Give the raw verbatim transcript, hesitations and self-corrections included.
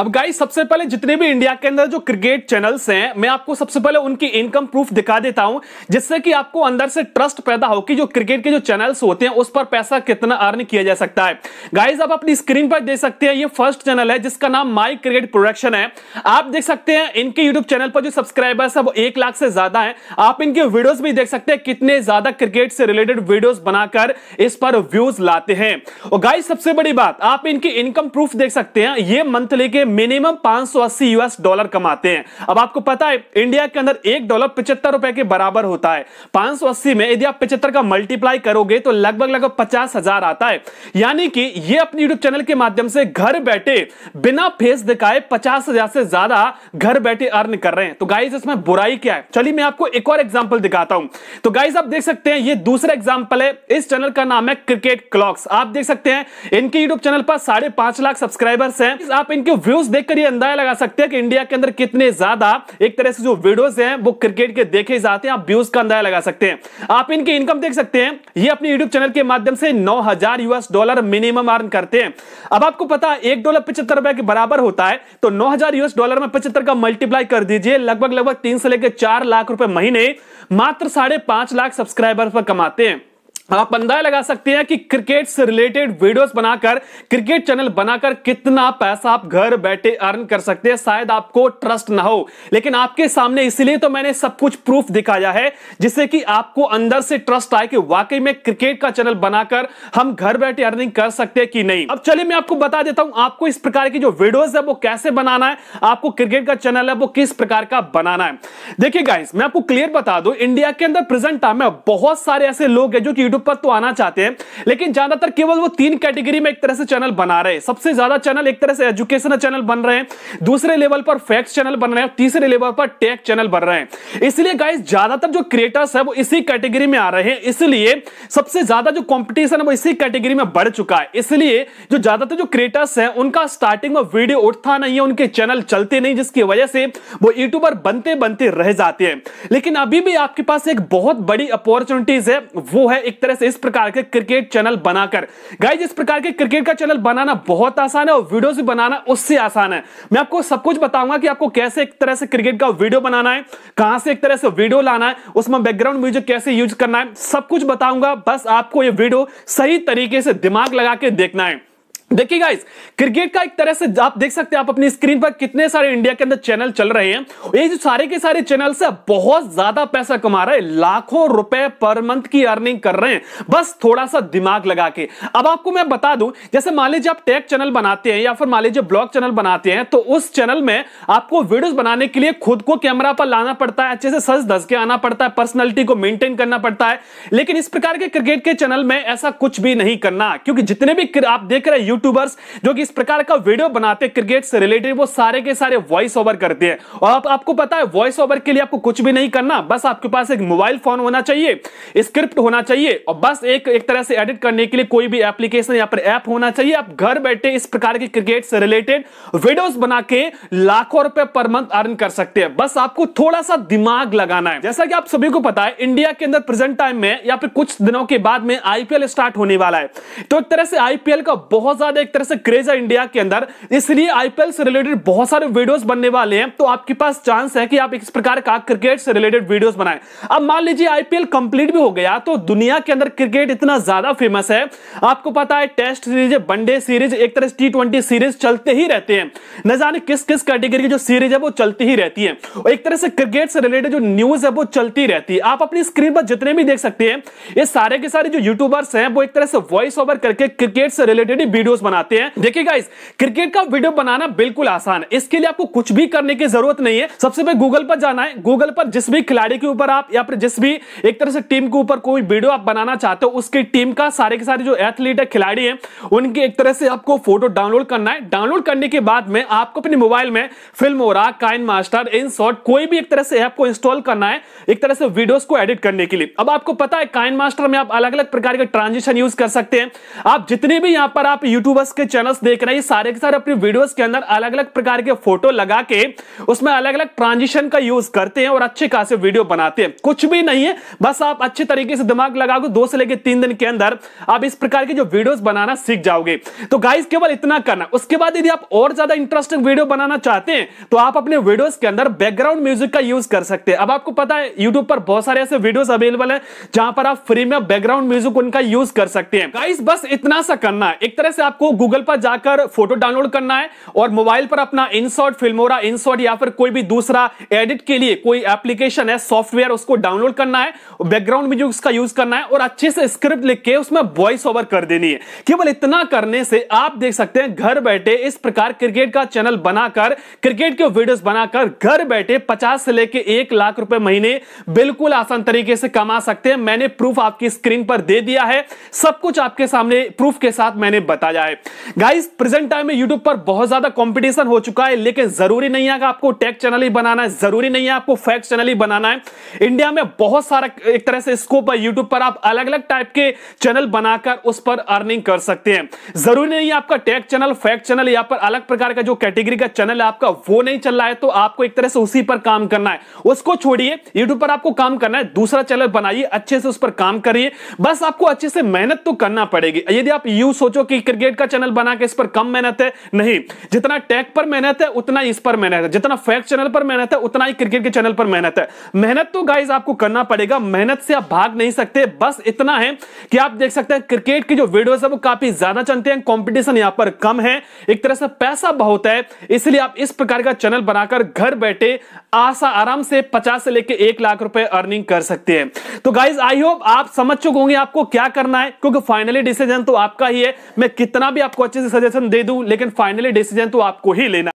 अब गाइस सबसे पहले जितने भी इंडिया के अंदर जो क्रिकेट चैनल्स हैं, मैं आपको सबसे पहले उनकी इनकम प्रूफ दिखा देता हूं, जिससे कि आपको अंदर से ट्रस्ट पैदा हो कि जो क्रिकेट के जो चैनल्स होते हैं उस पर पैसा कितना अर्न किया जा सकता है। गाइस आप अपनी स्क्रीन पर देख सकते हैं, ये फर्स्ट चैनल है जिसका नाम माई क्रिकेट प्रोडक्शन है। आप देख सकते हैं इनके यूट्यूब चैनल पर जो सब्सक्राइबर्स है वो एक लाख से ज्यादा है। आप इनके वीडियोज भी देख सकते हैं, कितने ज्यादा क्रिकेट से रिलेटेड वीडियोज बनाकर इस पर व्यूज लाते हैं। और गाइस सबसे बड़ी बात, आप इनकी इनकम प्रूफ देख सकते हैं, ये मंथली के मिनिमम पांच सौ अस्सी यूएस डॉलर कमाते हैं। अब आपको पता है इंडिया के अंदर एक डॉलर पचहत्तर रुपए के बराबर होता है। पांच सौ अस्सी में यदि आप पचहत्तर का मल्टीप्लाई करोगे तो लगभग लगभग पचास हजार आता है। यानी कि ये अपने यूट्यूब चैनल के माध्यम से घर बैठे बिना फेस दिखाए पचास हजार से ज्यादा घर बैठे अर्न कर रहे हैं। तो गाइस इसमें बुराई क्या है? चलिए मैं आपको एक और एग्जाम्पल दिखाता हूं। तो गाइस आप देख सकते हैं ये दूसरा एग्जाम्पल है, इस चैनल का नाम है क्रिकेट क्लॉक्स। आप देख सकते हैं इनके यूट्यूब चैनल पर साढ़े पांच लाख सब्सक्राइबर्स हैं। आप इनके व्यूज देखकर ये अंदाजा लगा सकते हैं कि इंडिया के अंदर कितने ज्यादा एक तरह से जो वीडियोस हैं वो क्रिकेट के देखे जाते हैं। आप व्यूज का अंदाजा लगा सकते हैं। आप इनकी इनकम देख सकते हैं, ये अपने यूट्यूब चैनल के माध्यम से नौ हजार यूएस डॉलर मिनिमम अर्न करते हैं। अब आपको पता है एक डॉलर पचहत्तर रुपए के बराबर होता है, तो नौ हजार यूएस डॉलर में पचहत्तर का मल्टीप्लाई कर दीजिए, लगभग लगभग तीन से लेकर चार लाख रुपए महीने मात्र साढ़े पांच लाख सब्सक्राइबर पर कमाते हैं। आप अंदाजा लगा सकते हैं कि क्रिकेट से रिलेटेड वीडियोस बनाकर, क्रिकेट चैनल बनाकर कितना पैसा आप घर बैठे अर्न कर सकते हैं। शायद आपको ट्रस्ट ना हो, लेकिन आपके सामने इसलिए तो मैंने सब कुछ प्रूफ दिखाया है जिससे कि आपको अंदर से ट्रस्ट आए कि वाकई में क्रिकेट का चैनल बनाकर हम घर बैठे अर्निंग कर सकते हैं कि नहीं। अब चलिए मैं आपको बता देता हूं आपको इस प्रकार की जो वीडियोज है वो कैसे बनाना है, आपको क्रिकेट का चैनल है वो किस प्रकार का बनाना है। देखिए गाइस मैं आपको क्लियर बता दूं, इंडिया के अंदर प्रेजेंट टाइम में बहुत सारे ऐसे लोग हैं जो कि पर तो आना चाहते हैं, लेकिन ज्यादातर केवल वो तीन कैटेगरी में एक तरह से चैनल बना रहे हैं। सबसे ज्यादा चैनल एक तरह से एजुकेशनल चैनल बन रहे हैं, दूसरे लेवल पर फैक्ट चैनल बन रहे हैं, तीसरे लेवल पर टेक चैनल बन रहे हैं। इसलिए गाइस ज्यादातर जो क्रिएटर्स है वो इसी कैटेगरी में आ रहे हैं, इसलिए सबसे ज्यादा जो कॉम्पिटिशन है वो इसी कैटेगरी में बढ़ चुका है। इसलिए जो ज्यादातर जो क्रिएटर्स है उनका स्टार्टिंग में वीडियो उठता नहीं है, उनके चैनल चलते नहीं, जिसकी वजह से वो यूट्यूबर बनते बनते रह जाते हैं। लेकिन अभी भी आपके पास एक बहुत बड़ी अपॉर्चुनिटीज है, वो है एक तरह से इस प्रकार के क्रिकेट चैनल बनाकर। गाइस इस प्रकार के क्रिकेट का चैनल बनाना बहुत आसान है और वीडियो भी बनाना उससे आसान है। मैं आपको सब कुछ बताऊंगा कि आपको कैसे एक तरह से क्रिकेट का वीडियो बनाना है, कहां से एक तरह से वीडियो लाना है, उसमें बैकग्राउंड म्यूजिक कैसे यूज करना है, सब कुछ बताऊंगा। बस आपको ये वीडियो सही तरीके से दिमाग लगा के देखना है। देखिए गाइस क्रिकेट का एक तरह से आप देख सकते हैं, आप अपनी स्क्रीन पर कितने सारे इंडिया के अंदर चैनल चल रहे हैं। ये जो सारे के सारे चैनल से बहुत ज्यादा पैसा कमा रहे हैं, लाखों रुपए पर मंथ की अर्निंग कर रहे हैं, बस थोड़ा सा दिमाग लगा के। अब आपको मैं बता दूं, जैसे मान लीजिए आप टेक चैनल बनाते हैं या फिर मान लीजिए ब्लॉग चैनल बनाते हैं, तो उस चैनल में आपको वीडियोज बनाने के लिए खुद को कैमरा पर लाना पड़ता है, अच्छे से सज धज के आना पड़ता है, पर्सनैलिटी को मेंटेन करना पड़ता है। लेकिन इस प्रकार के क्रिकेट के चैनल में ऐसा कुछ भी नहीं करना, क्योंकि जितने भी आप देख रहे हैं यूट्यूबर्स जो कि इस प्रकार का वीडियो बनाते हैं क्रिकेट से रिलेटेड, वो सारे के सारे वॉइस ओवर करते हैं। और आप, आपको पता है वॉइस ओवर के लिए आपको कुछ भी नहीं करना, बस आपके पास एक मोबाइल फोन होना चाहिए, स्क्रिप्ट होना चाहिए, और बस एक एक तरह से एडिट करने के लिए कोई भी एप्लीकेशन या फिर ऐप होना चाहिए। आप घर बैठे इस प्रकार के क्रिकेट से रिलेटेड वीडियोस बना के लाखों रुपए पर मंथ अर्न कर सकते हैं, बस आपको थोड़ा सा दिमाग लगाना है। जैसा कि आप सभी को पता है इंडिया के अंदर प्रेजेंट टाइम में या फिर कुछ दिनों के बाद में आईपीएल स्टार्ट होने वाला है, तो एक तरह से आईपीएल का बहुत ज्यादा एक तरह से क्रेज है इंडिया के अंदर, इसलिए आईपीएल से रिलेटेड बहुत सारे वीडियोस बनने वाले हैं। तो आपके पास चांस है कि आप इस प्रकार का क्रिकेट से रिलेटेड वीडियोस बनाएं। अब मान लीजिए आईपीएल कंप्लीट भी हो गया, तो दुनिया के अंदर क्रिकेट इतना ज्यादा फेमस है, आपको पता है टेस्ट सीरीज, वनडे सीरीज, एक तरह से टी ट्वेंटी सीरीज चलते ही रहते हैं, न जाने किस किस कैटेगरी की जो सीरीज है वो चलती ही रहती है, और एक तरह से क्रिकेट से रिलेटेड जो न्यूज है वो चलती रहती है। आप अपनी स्क्रीन पर जितने भी देख सकते हैं ये सारे के सारे जो यूट्यूबर्स हैं वो एक तरह से वॉइस ओवर करके क्रिकेट से रिलेटेड वीडियोस बनाते हैं। देखिए गाइस क्रिकेट का वीडियो बनाना बिल्कुल आसान है, इसके लिए आपको कुछ भी करने की जरूरत नहीं है। सबसे पहले गूगल पर जाना है, गूगल पर जिस भी खिलाड़ी के ऊपर आप या फिर जिस भी एक तरह से टीम के ऊपर कोई वीडियो आप बनाना चाहते हो, उसकी टीम का सारे के सारे जो एथलीट है, खिलाड़ी है, उनके एक तरह से आपको फोटो डाउनलोड करना है। डाउनलोड करने के बाद में आपको अपने मोबाइल में फिल्मोरा, काइन मास्टर, इनशॉट, कोई भी एक तरह से ऐप को इंस्टॉल करना है एक तरह से वीडियोस को एडिट करने के लिए। अब आपको पता है काइन मास्टर में आप अलग अलग प्रकार के ट्रांजिशन यूज कर सकते हैं। आप जितने भी यहां पर आप YouTube यूट्यूबर्स के चैनल्स देख रहे हैं, सारे के सारे अपनी वीडियोस के अंदर अलग अलग प्रकार के फोटो लगा के उसमें अलग अलग ट्रांजिशन का यूज करते हैं और अच्छे खासे वीडियो बनाते हैं। कुछ भी नहीं है, बस आप अच्छे तरीके से दिमाग लगा के दो से लेकर तीन दिन के अंदर आप इस प्रकार के जो वीडियोस बनाना सीख जाओगे। तो गाइस केवल इतना करना, उसके बाद यदि आप और ज्यादा इंटरेस्टिंग वीडियो बनाना चाहते हैं तो आप अपने वीडियोस के अंदर बैकग्राउंड म्यूजिक का यूज कर सकते हैं। अब आपको पता है यूट्यूब पर बहुत सारे ऐसे वीडियोस अवेलेबल है जहां पर आप फ्री में बैकग्राउंड म्यूजिक उनका यूज कर सकते हैं। गाइस बस इतना सा करना है, एक तरह से आपको गूगल पर जाकर फोटो डाउनलोड करना है और मोबाइल पर अपना इनशॉट, फिल्मोरा इनशॉट या फिर कोई भी दूसरा एडिट के लिए कोई एप्लीकेशन है सॉफ्टवेयर, उसको डाउनलोड करना है, बैकग्राउंड म्यूजिक उसका यूज करना है और अच्छे से स्क्रिप्ट लिख के उसमें वॉइस ओवर कर देनी है। केवल इतना करने से आप देख सकते हैं घर बैठे इस प्रकार क्रिकेट का चैनल बनाकर, क्रिकेट के वीडियोस बनाकर घर बैठे पचास से लेके एक लाख रुपए महीने बिल्कुल आसान तरीके से कमा सकते हैं। मैंने प्रूफ आपकी स्क्रीन पर दे दिया है, सब कुछ आपके सामने प्रूफ के साथ मैंने बताया है। गाइस प्रेजेंट टाइम में यूट्यूब पर बहुत ज्यादा कंपटीशन हो चुका है, लेकिन जरूरी नहीं है कि आपको टेक चैनल ही बनाना है, जरूरी नहीं है आपको फैक्ट चैनल ही बनाना है। इंडिया में बहुत सारा एक तरह से स्कोप है, यूट्यूब पर आप अलग अलग टाइप के चैनल बनाकर उस पर अर्निंग कर सकते हैं। जरूरी नहीं है आपका टेक चैनल, फैक्ट चैनल या पर अलग प्रकार का जो कैटेगरी का चैनल है आपका वो नहीं चल रहा है तो आपको एक तरह से उसी पर काम करना है, उसको छोड़िए। यूट्यूब पर आपको काम करना है, दूसरा चैनल बनाइए, अच्छे से उस पर काम करिए, बस आपको अच्छे से मेहनत तो करना पड़ेगी। यदि आप यू सोचो कि क्रिकेट का चैनल बना के इस पर कम मेहनत है, नहीं, जितना टेक पर मेहनत है उतना ही इस पर मेहनत है, जितना फैक्ट चैनल पर मेहनत है उतना ही क्रिकेट के चैनल पर मेहनत है। मेहनत तो गाइस आपको करना पड़ेगा, मेहनत से आप भाग नहीं सकते। बस इतना है कि आप देख सकते हैं क्रिकेट की जो वीडियोस है वो काफी ज्यादा चलते हैं, कॉम्पिटिशन यहाँ पर कम है, एक तरह से पैसा बहुत है, इसलिए आप इस प्रकार का चैनल बनाकर घर बैठे आशा आराम से पचास से लेकर एक लाख रुपए अर्निंग कर सकते हैं। तो गाइज आई होप आप समझ चुके होंगे आपको क्या करना है, क्योंकि फाइनली डिसीजन तो आपका ही है। मैं कितना भी आपको अच्छे से सजेशन दे दूं लेकिन फाइनली डिसीजन तो आपको ही लेना है।